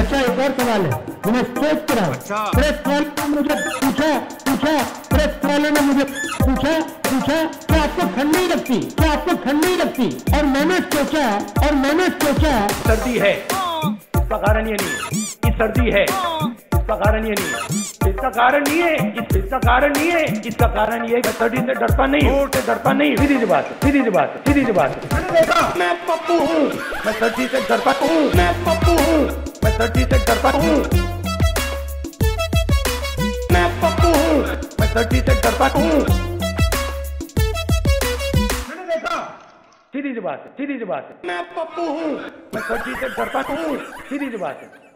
अच्छा एक और सवाल है, मैंने स्ट्रेट करा। अच्छा। प्रेस वाले ने मुझे पूछा पूछा प्रेस वाले ने मुझे पूछा पूछा क्या आपको ठंड नहीं लगती, क्या आपको ठंड नहीं लगती, और मैंने सोचा सर्दी है इसका कारण ये नहीं, ये सर्दी है इसका कारण ये नहीं, इसका कारण ये है इसका कारण ये है सर्दी से डरता नहीं। सीधी सी बात। मैं पप्पू हूँ, मैं सर्दी से डरता हूँ। सीधी सी बात है। मैं पप्पू हूँ, मैं सर्दी से डरता हूँ। सीधी सी बात है।